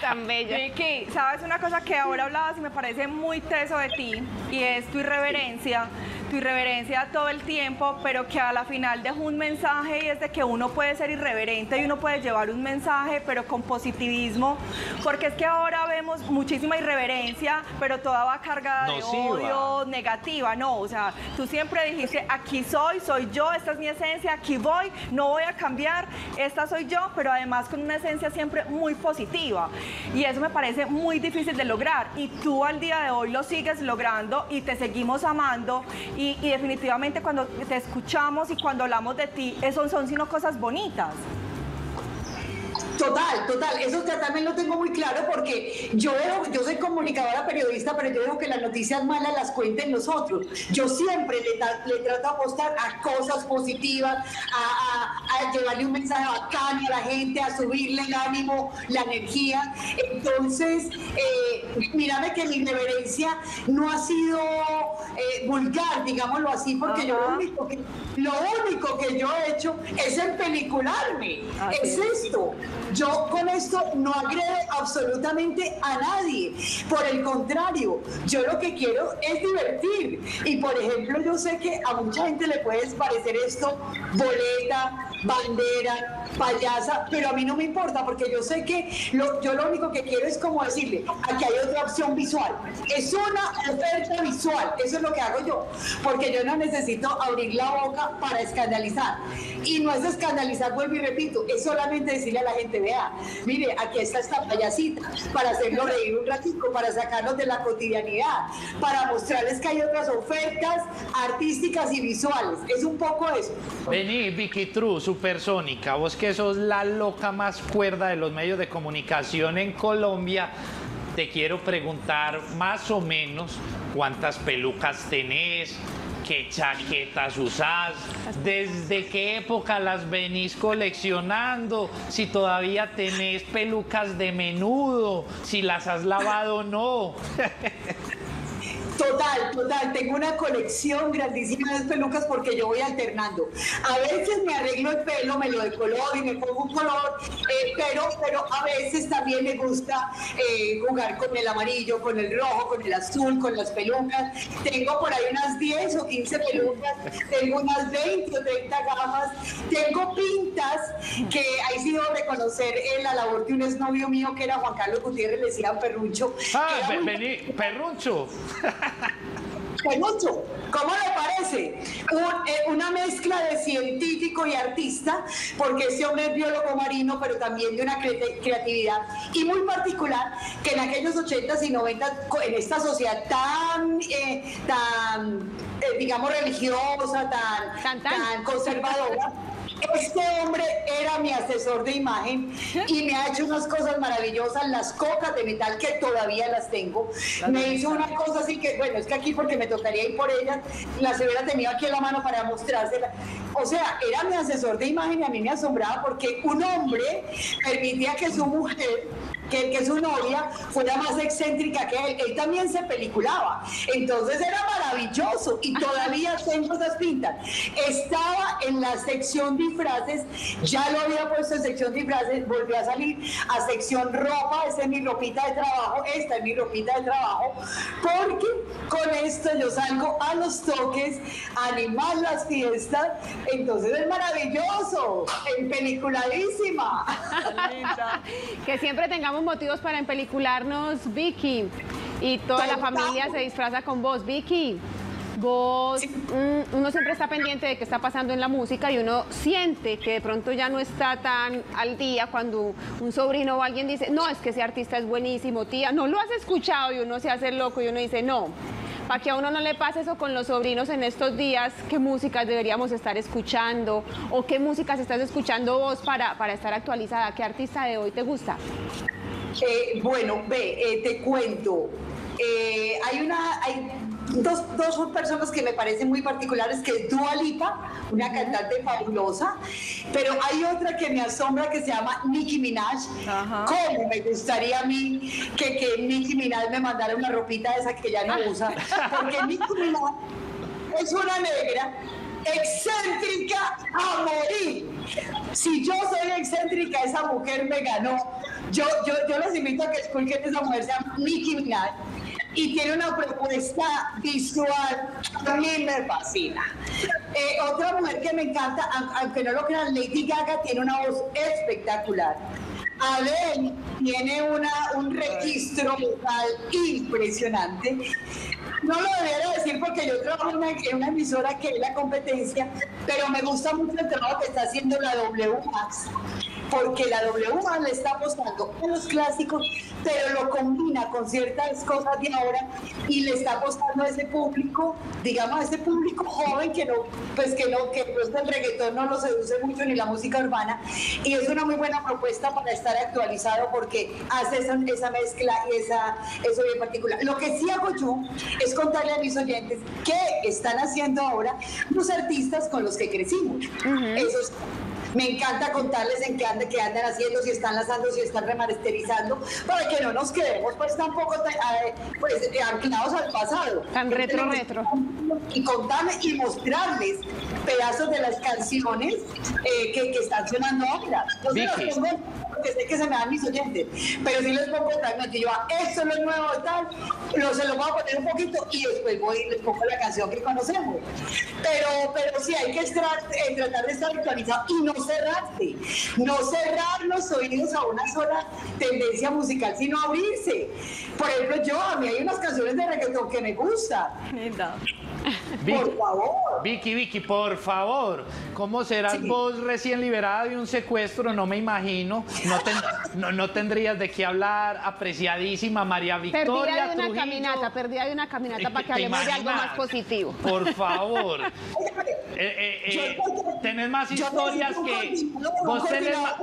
Tan bella. Vicky, ¿sabes una cosa que ahora hablabas y me parece muy teso de ti? Y es tu irreverencia todo el tiempo, pero que a la final dejó un mensaje, y es de que uno puede ser irreverente y uno puede llevar un mensaje, pero con positivismo, porque es que ahora vemos muchísima irreverencia, pero toda va cargada de odio, negativa, no, o sea, tú siempre dijiste, aquí soy yo, esta es mi esencia, aquí voy, no voy a cambiar, esta soy yo, pero además con una esencia siempre muy positiva, y eso me parece muy difícil de lograr, y tú al día de hoy lo sigues logrando y te seguimos amando. Y definitivamente cuando te escuchamos y cuando hablamos de ti, eso son sino cosas bonitas. Total, eso también lo tengo muy claro, porque yo soy comunicadora periodista, pero yo digo que las noticias malas las cuenten nosotros. Yo siempre le trato de apostar a cosas positivas, a llevarle un mensaje bacán a la gente, a subirle el ánimo, la energía. Entonces, mírame que mi reverencia no ha sido vulgar, digámoslo así, porque yo lo único que yo he hecho es empelicularme, es esto. Yo con esto no agredo absolutamente a nadie. Por el contrario, yo lo que quiero es divertir. Y por ejemplo, yo sé que a mucha gente le puede parecer esto boleta, bandera, payasa, pero a mí no me importa, porque yo sé que yo lo único que quiero es como decirle, aquí hay otra opción visual, es una oferta visual, eso es lo que hago yo, porque yo no necesito abrir la boca para escandalizar, y no es escandalizar, vuelvo y repito, es solamente decirle a la gente, vea, mire, aquí está esta payasita, para hacerlo reír un ratico, para sacarnos de la cotidianidad, para mostrarles que hay otras ofertas artísticas y visuales, es un poco eso. Vení, Vicky Tru, supersónica, vos que sos la loca más cuerda de los medios de comunicación en Colombia, te quiero preguntar más o menos cuántas pelucas tenés, qué chaquetas usás, desde qué época las venís coleccionando, si todavía tenés pelucas de menudo, si las has lavado o no. Total, tengo una colección grandísima de pelucas porque yo voy alternando. A veces me arreglo el pelo, me lo decoloro y me pongo un color, pero a veces también me gusta jugar con el amarillo, con el rojo, con el azul, con las pelucas. Tengo por ahí unas 10 o 15 pelucas, tengo unas 20 o 30 gafas, tengo pintas que ahí sí debo reconocer la labor de un exnovio mío que era Juan Carlos Gutiérrez, le decían Perruncho. Ah, vení, Perruncho. Perruncho, ¿cómo le parece? Una mezcla de científico y artista, porque ese hombre es biólogo marino, pero también de una creatividad y muy particular, que en aquellos 80s y 90s, en esta sociedad tan digamos, religiosa, tan conservadora, este hombre era mi asesor de imagen y me ha hecho unas cosas maravillosas, las cocas de metal que todavía las tengo. Me hizo una cosa así que, bueno, es que aquí porque me tocaría ir por ellas, las hubiera tenido aquí en la mano para mostrársela. O sea, era mi asesor de imagen y a mí me asombraba porque un hombre permitía que su mujer, que su novia fuera más excéntrica que él. Él también se peliculaba, entonces era maravilloso y todavía tengo esas pintas. Estaba en la sección disfraces, ya lo había puesto en sección disfraces, volví a salir a sección ropa, esta es mi ropita de trabajo, porque con esto yo salgo a los toques, a animar las fiestas, entonces es maravilloso, empeliculadísima. Que siempre tengamos motivos para empelicularnos, Vicky, y toda la familia se disfraza con vos, Vicky. Vos, uno siempre está pendiente de qué está pasando en la música y uno siente que de pronto ya no está tan al día cuando un sobrino o alguien dice, no, es que ese artista es buenísimo, tía, no lo has escuchado, y uno se hace loco y uno dice, no, para que a uno no le pase eso con los sobrinos en estos días, qué músicas deberíamos estar escuchando o qué músicas estás escuchando vos para estar actualizada, qué artista de hoy te gusta. Bueno, te cuento, hay dos personas que me parecen muy particulares, que es Dua Lipa, una cantante fabulosa, pero hay otra que me asombra que se llama Nicki Minaj. Cómo me gustaría a mí que Nicki Minaj me mandara una ropita de esa que ya no usa, porque Nicki Minaj es una negra excéntrica a morir. Si yo soy excéntrica, esa mujer me ganó. Yo los invito a que escuchen esa mujer, se llama Nicki Minaj, y tiene una propuesta visual que a mí me fascina. Otra mujer que me encanta, aunque no lo crean, Lady Gaga, tiene una voz espectacular. Adele tiene un registro vocal impresionante. No lo debería decir porque yo trabajo en una emisora que es la competencia, pero me gusta mucho el trabajo que está haciendo la WMAX, porque la WMAX le está apostando a los clásicos, pero lo combina con ciertas cosas de ahora y le está apostando a ese público, digamos a ese público joven que el reggaetón no lo seduce mucho ni la música urbana, y es una muy buena propuesta para estar actualizado porque hace esa mezcla y eso bien particular. Lo que sí hago yo es contarle a mis oyentes qué están haciendo ahora los artistas con los que crecimos. Eso es Me encanta contarles en qué andan haciendo, si están lanzando, si están remasterizando, para que no nos quedemos pues tampoco pues, anclados al pasado. Tan retro. Y contarles y mostrarles pedazos de las canciones que están sonando ahora. Yo se los pongo porque sé que se me dan mis oyentes, pero sí les pongo también que yo esto es lo nuevo, tal, se lo voy a poner un poquito y después voy y les pongo la canción que conocemos. Pero sí hay que tratar de estar actualizado y no cerrarse, no cerrar los oídos a una sola tendencia musical, sino abrirse. Por ejemplo, a mí hay unas canciones de reggaetón que me gustan. Vicky, por favor. Vicky, por favor. ¿Cómo serás vos recién liberada de un secuestro? No me imagino. No tendrías de qué hablar, apreciadísima María Victoria Trujillo. Perdida de una caminata para que hablemos de algo más positivo. Por favor. Tenés más historias que... Vos tenés más...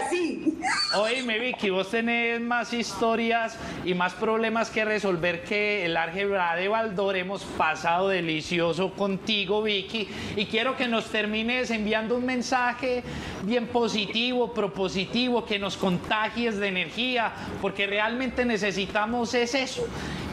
Así. Oíme, Vicky, vos tenés más historias y más problemas que resolver que el álgebra de Baldor. Hemos pasado delicioso contigo, Vicky, y quiero que nos termines enviando un mensaje bien positivo, propositivo, que nos contagies de energía, porque realmente necesitamos es eso,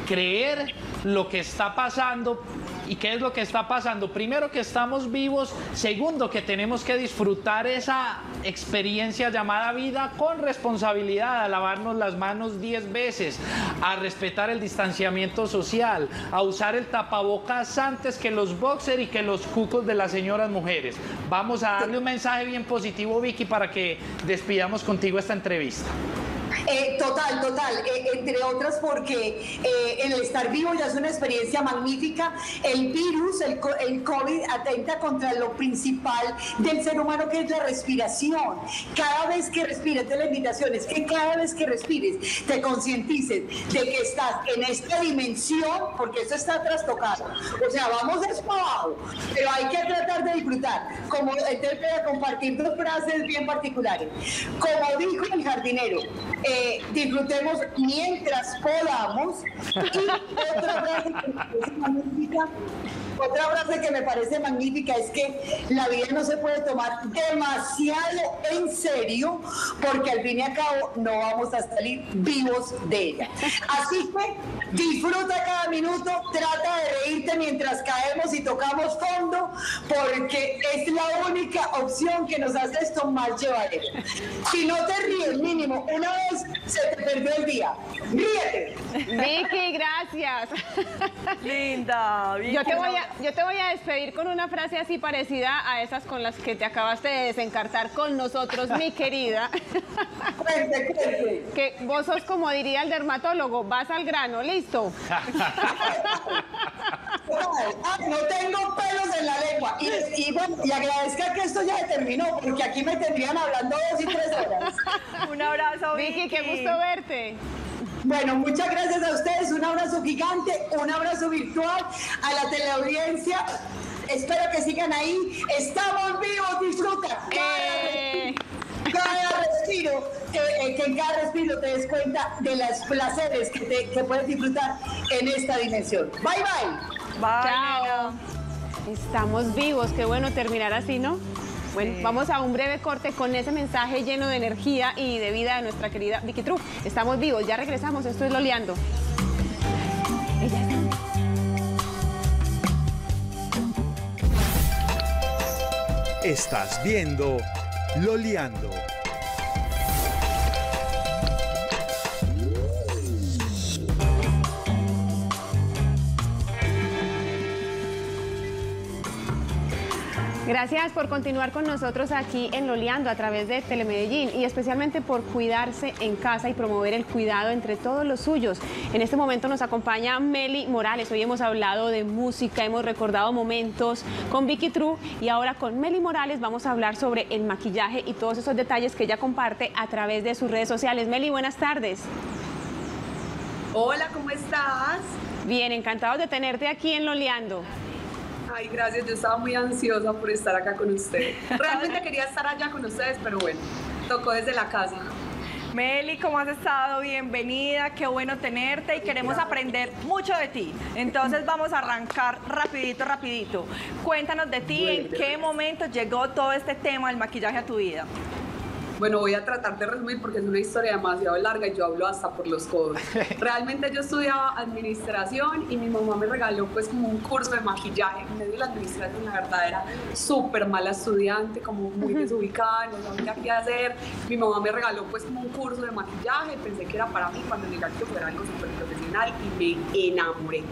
creer lo que está pasando. ¿Y qué es lo que está pasando? Primero, que estamos vivos. Segundo, que tenemos que disfrutar esa experiencia llamada vida con responsabilidad, a lavarnos las manos 10 veces, a respetar el distanciamiento social, a usar el tapabocas antes que los boxers y que los cucos de las señoras mujeres. Vamos a darle un mensaje bien positivo, Vicky, para que despidamos contigo esta entrevista. Total, entre otras porque el estar vivo ya es una experiencia magnífica. El virus, el COVID, atenta contra lo principal del ser humano, que es la respiración. Cada vez que respires, la invitación es que cada vez que respires te concientices de que estás en esta dimensión, porque esto está trastocado. O sea, vamos para abajo, pero hay que tratar de disfrutar. Como de compartir dos frases bien particulares. Como dijo el jardinero, disfrutemos mientras podamos. Y otra frase que me parece magnífica es que la vida no se puede tomar demasiado en serio, porque al fin y al cabo no vamos a salir vivos de ella. Así que disfruta cada minuto, trata de reírte mientras caemos y tocamos fondo, porque es la única opción que nos hace esto más llevadero. Si no te ríes mínimo una vez, se te perdió el día. ¡Ríete! Vicky, gracias. Linda, Vicky. Yo te voy a despedir con una frase así parecida a esas con las que te acabaste de desencartar con nosotros, mi querida. Cuente. Que vos sos, como diría el dermatólogo, vas al grano, listo. No tengo pelos en la lengua. Y agradezca que esto ya se terminó, porque aquí me tendrían hablando 2 y 3 horas. Un abrazo, Vicky, qué gusto verte. Bueno, muchas gracias a ustedes, un abrazo gigante, un abrazo virtual a la teleaudiencia. Espero que sigan ahí. Estamos vivos, disfruta. Cada respiro, que en cada respiro te des cuenta de los placeres que puedes disfrutar en esta dimensión. Bye. Chao. Estamos vivos, qué bueno terminar así, ¿no? Bueno, vamos a un breve corte con ese mensaje lleno de energía y de vida de nuestra querida Vicky Tru. Estamos vivos, ya regresamos, esto es Loliando. Estás viendo Loliando. Gracias por continuar con nosotros aquí en Loliando a través de Telemedellín, y especialmente por cuidarse en casa y promover el cuidado entre todos los suyos. En este momento nos acompaña Meli Morales. Hoy hemos hablado de música, hemos recordado momentos con Vicky Tru, y ahora con Meli Morales vamos a hablar sobre el maquillaje y todos esos detalles que ella comparte a través de sus redes sociales. Meli, buenas tardes. Hola, ¿cómo estás? Bien, encantados de tenerte aquí en Loliando. Ay, gracias, yo estaba muy ansiosa por estar acá con ustedes. Realmente quería estar allá con ustedes, pero bueno, tocó desde la casa. Meli, ¿cómo has estado? Bienvenida, qué bueno tenerte y queremos aprender mucho de ti. Entonces vamos a arrancar rapidito. Cuéntanos de ti, ¿en qué momento llegó todo este tema del maquillaje a tu vida? Bueno, voy a tratar de resumir porque es una historia demasiado larga y yo hablo hasta por los codos. Realmente yo estudiaba administración y mi mamá me regaló pues como un curso de maquillaje. En medio de la administración, la verdad, era súper mala estudiante, como muy desubicada, no sabía qué hacer. Mi mamá me regaló pues como un curso de maquillaje, pensé que era para mí, cuando llegué que fuera algo súper profesional y me enamoré.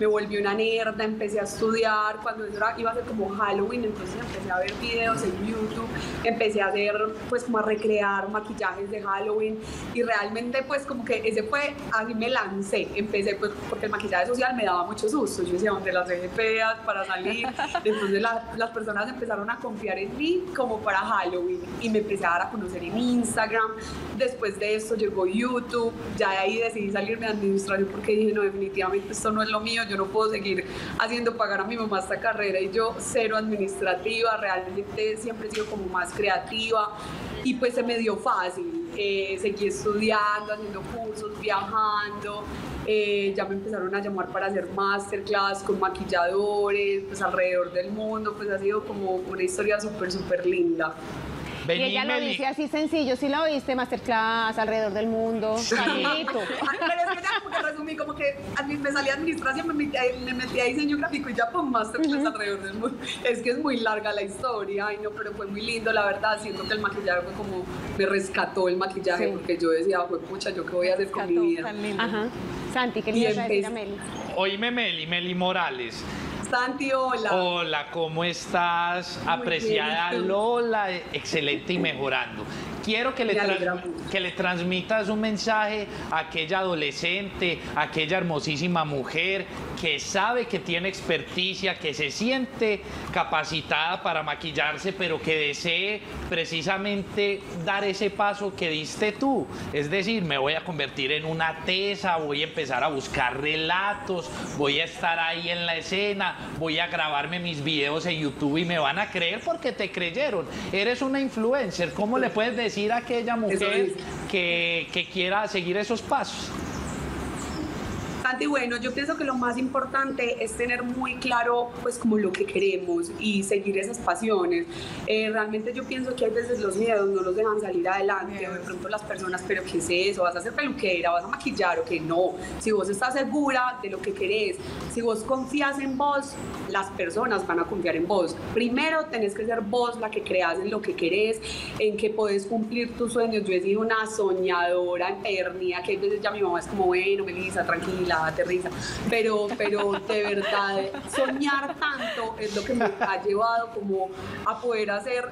Me volví una nerda, empecé a estudiar, cuando eso iba a ser como Halloween, entonces empecé a ver videos en YouTube, empecé a hacer, pues como a recrear maquillajes de Halloween y realmente pues como que ese fue, así me lancé, empecé pues porque el maquillaje social me daba mucho susto, yo decía, ¿dónde las dejé feas para salir? Entonces las personas empezaron a confiar en mí como para Halloween y me empecé a dar a conocer en Instagram. Después de esto llegó YouTube, ya de ahí decidí salirme de administración porque dije, no, definitivamente esto no es lo mío, yo no puedo seguir haciendo pagar a mi mamá esta carrera y yo cero administrativa, realmente siempre he sido como más creativa y pues se me dio fácil, seguí estudiando, haciendo cursos, viajando, ya me empezaron a llamar para hacer masterclass con maquilladores, pues alrededor del mundo, pues ha sido como una historia súper linda. Vení, y ella lo dice así sencillo, sí lo oíste, masterclass, alrededor del mundo, salito. Pero es que ya como que resumí, como que me salí a administración, me metí a diseño gráfico y ya pues masterclass alrededor del mundo. Es que es muy larga la historia, ay no, pero fue muy lindo, la verdad, siento que el maquillaje fue como, me rescató el maquillaje, sí. Porque yo decía, pues pucha, ¿yo qué voy a hacer con mi vida? Ajá. Santi, ¿qué le ibas a decir a Meli? Oíme, Meli Morales. Santi, hola. Hola, ¿cómo estás? Muy apreciada bien. Lola, excelente y mejorando. Quiero que le transmitas un mensaje a aquella adolescente, a aquella hermosísima mujer que sabe que tiene experticia, que se siente capacitada para maquillarse, pero que desee precisamente dar ese paso que diste tú. Es decir, me voy a convertir en una tesa, voy a empezar a buscar relatos, voy a estar ahí en la escena, voy a grabarme mis videos en YouTube y me van a creer porque te creyeron. Eres una influencer, ¿cómo le puedes decir a aquella mujer que quiera seguir esos pasos? Y bueno, yo pienso que lo más importante es tener muy claro pues como lo que queremos y seguir esas pasiones. Realmente yo pienso que a veces los miedos no los dejan salir adelante, o de pronto las personas, pero ¿qué es eso? ¿Vas a ser peluquera? ¿Vas a maquillar? ¿O qué? No, si vos estás segura de lo que querés, si vos confías en vos, las personas van a confiar en vos. Primero tenés que ser vos la que creas en lo que querés, en que podés cumplir tus sueños. Yo he sido una soñadora empedernida, que a veces ya mi mamá es como, bueno, Melissa, tranquila, aterriza, pero de verdad soñar tanto es lo que me ha llevado como a poder ser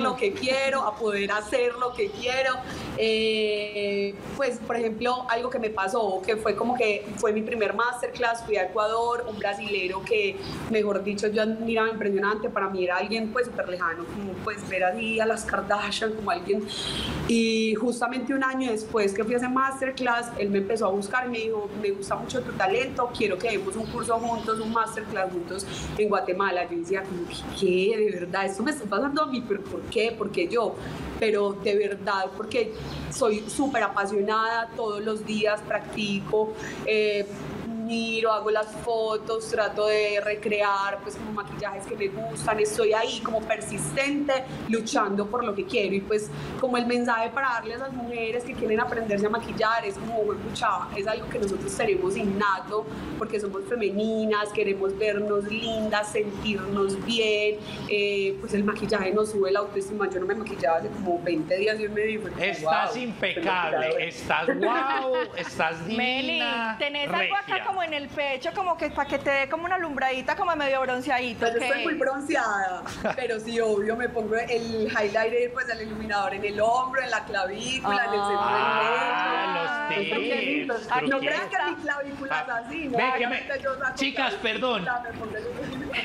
lo que quiero, a poder hacer lo que quiero. Pues por ejemplo algo que me pasó, que fue como que fue mi primer masterclass, fui a Ecuador, un brasilero que mejor dicho yo admiraba, impresionante, para mí era alguien pues súper lejano, como pues ver así a las Kardashian como alguien, y justamente un año después que fui a ese masterclass, él me empezó a buscar y me dijo, me gusta mucho tu talento, quiero que demos un curso juntos, un masterclass juntos en Guatemala. Yo decía, ¿qué? De verdad, esto me está pasando a mí, pero ¿por qué? ¿Por qué yo? Pero de verdad, porque soy súper apasionada, todos los días practico, miro, hago las fotos, trato de recrear pues como maquillajes que me gustan, estoy ahí como persistente luchando por lo que quiero. Y pues como el mensaje para darle a las mujeres que quieren aprenderse a maquillar es como, escuchaba, es algo que nosotros tenemos innato porque somos femeninas, queremos vernos lindas, sentirnos bien, pues el maquillaje nos sube la autoestima. Yo no me maquillaba hace como 20 días y me dijo, estás wow, impecable, estás guau, estás divina. Meli, tenés algo acá como en el pecho, como que para que te dé como una alumbradita, como medio bronceadito. Yo estoy muy bronceada, pero sí, obvio, me pongo el highlighter, pues el iluminador en el hombro, en la clavícula, en el centro del pecho. Los tips. No crean que mi clavícula es así, ¿no? Chicas, perdón.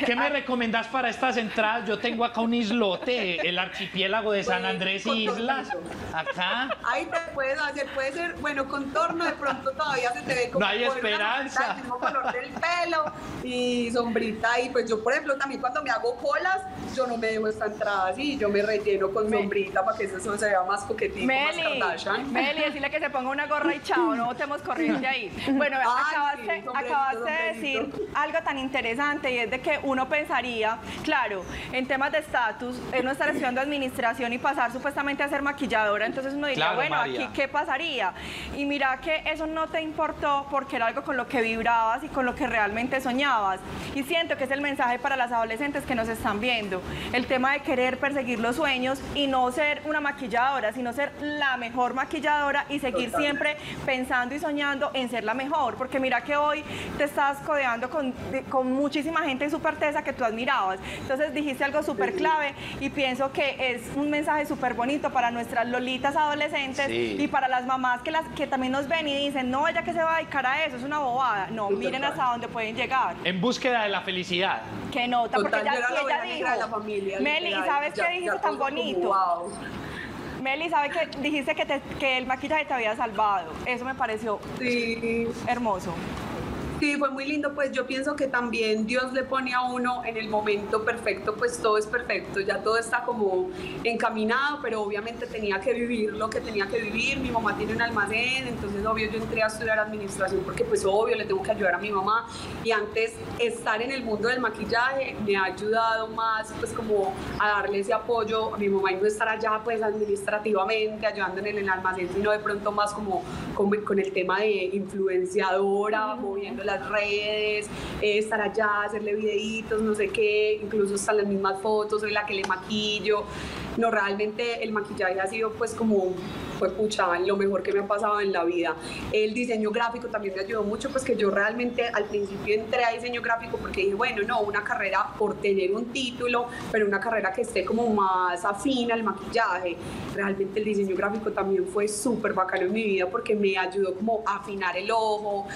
¿Qué me recomendás para estas entradas? Yo tengo acá un islote, el archipiélago de San Andrés y Islas. Acá. Ahí te puedes hacer, puede ser, bueno, contorno, de pronto todavía se te ve como. No hay esperanza. ¿verdad? El mismo color del pelo y sombrita. Y pues yo, por ejemplo, también cuando me hago colas, yo no me dejo esta entrada así, yo me relleno con sombrita para que eso se vea más coquetito, Meli, más Kardashian. Meli, decirle que se ponga una gorra y chao, no botemos corriente ahí. Bueno, acabaste de decir algo tan interesante, y es de que uno pensaría, claro, en temas de estatus, no estar estudiando administración y pasar supuestamente a ser maquilladora, entonces uno diría, claro, bueno, María, aquí qué pasaría. Y mira que eso no te importó porque era algo con lo que vibrabas y con lo que realmente soñabas. Y siento que es el mensaje para las adolescentes que nos están viendo, el tema de querer perseguir los sueños y no ser una maquilladora, sino ser la mejor maquilladora y seguir siempre pensando y soñando en ser la mejor, porque mira que hoy te estás codeando con muchísima gente súper tesa que tú admirabas. Entonces dijiste algo súper clave y pienso que es un mensaje súper bonito para nuestras lolitas adolescentes y para las mamás que también nos ven y dicen, no, ella que se va a dedicar a eso, es una bobada. No, miren hasta dónde pueden llegar. En búsqueda de la felicidad. Qué nota, porque ella dijo, familia, Meli, ¿sabes qué dijiste tan bonito? Wow. Meli, ¿sabes qué? Dijiste que el maquillaje te había salvado. Eso me pareció hermoso. Sí, fue muy lindo, pues yo pienso que también Dios le pone a uno en el momento perfecto, pues todo es perfecto, ya todo está como encaminado, pero obviamente tenía que vivir lo que tenía que vivir. Mi mamá tiene un almacén, entonces obvio yo entré a estudiar administración porque pues obvio le tengo que ayudar a mi mamá, y antes estar en el mundo del maquillaje me ha ayudado más pues como a darle ese apoyo a mi mamá y no estar allá pues administrativamente ayudando en el almacén, sino de pronto más como con el tema de influenciadora, moviendo las redes, estar allá, hacerle videitos, no sé qué, incluso hasta las mismas fotos, soy la que le maquillo. No, realmente el maquillaje ha sido pues como, lo mejor que me ha pasado en la vida. El diseño gráfico también me ayudó mucho, pues que yo realmente al principio entré a diseño gráfico porque dije, bueno, no, una carrera por tener un título, pero una carrera que esté como más afín al maquillaje. Realmente el diseño gráfico también fue súper bacano en mi vida porque me ayudó como a afinar el ojo,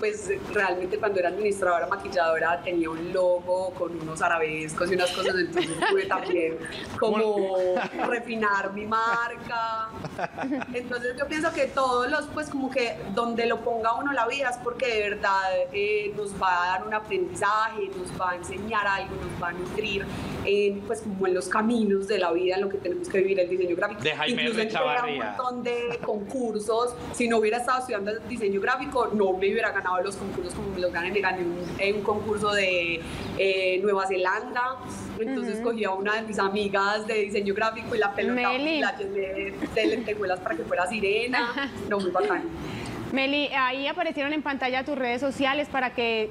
pues realmente cuando era administradora, maquilladora, tenía un logo con unos arabescos y unas cosas, entonces pude también como refinar mi marca. Entonces yo pienso que todos los, pues como que donde lo ponga uno la vida es porque de verdad nos va a dar un aprendizaje, nos va a enseñar algo, nos va a nutrir, pues como en los caminos de la vida, en lo que tenemos que vivir el diseño gráfico. De Jaime R. Chavarría. Un montón de concursos, si no hubiera estado estudiando diseño gráfico, no me hubiera ganado los concursos como me los gané. Me gané un concurso de Nueva Zelanda, entonces cogí a una de mis amigas de diseño gráfico y la pelota la llené de lentejuelas para que fuera sirena. No, muy bacán. Meli, ahí aparecieron en pantalla tus redes sociales para que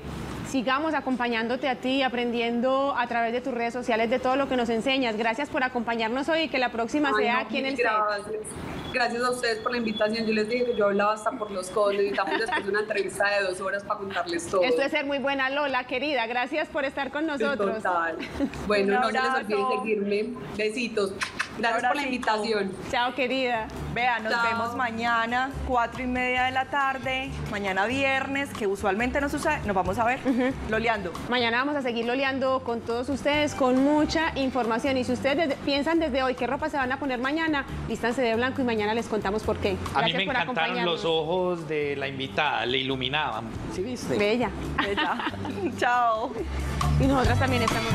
sigamos acompañándote a ti, aprendiendo a través de tus redes sociales de todo lo que nos enseñas. Gracias por acompañarnos hoy y que la próxima sea aquí en el set. Gracias a ustedes por la invitación. Yo les dije que yo hablaba hasta por los codos. Necesitamos después una entrevista de 2 horas para contarles todo. Esto es ser muy buena, Lola, querida. Gracias por estar con nosotros. Total. Bueno, no se les olvide seguirme. Besitos. Gracias por la invitación. Chao, querida. Vea, nos vemos mañana, 4:30 de la tarde, mañana viernes, que usualmente no sucede. Nos vamos a ver loleando. Mañana vamos a seguir loleando con todos ustedes, con mucha información. Y si ustedes piensan desde hoy qué ropa se van a poner mañana, vístanse de blanco y mañana les contamos por qué. Gracias. A mí me encantaron los ojos de la invitada, le iluminaban. ¿Sí viste? Bella. Bella. Chao. Y nosotras también estamos...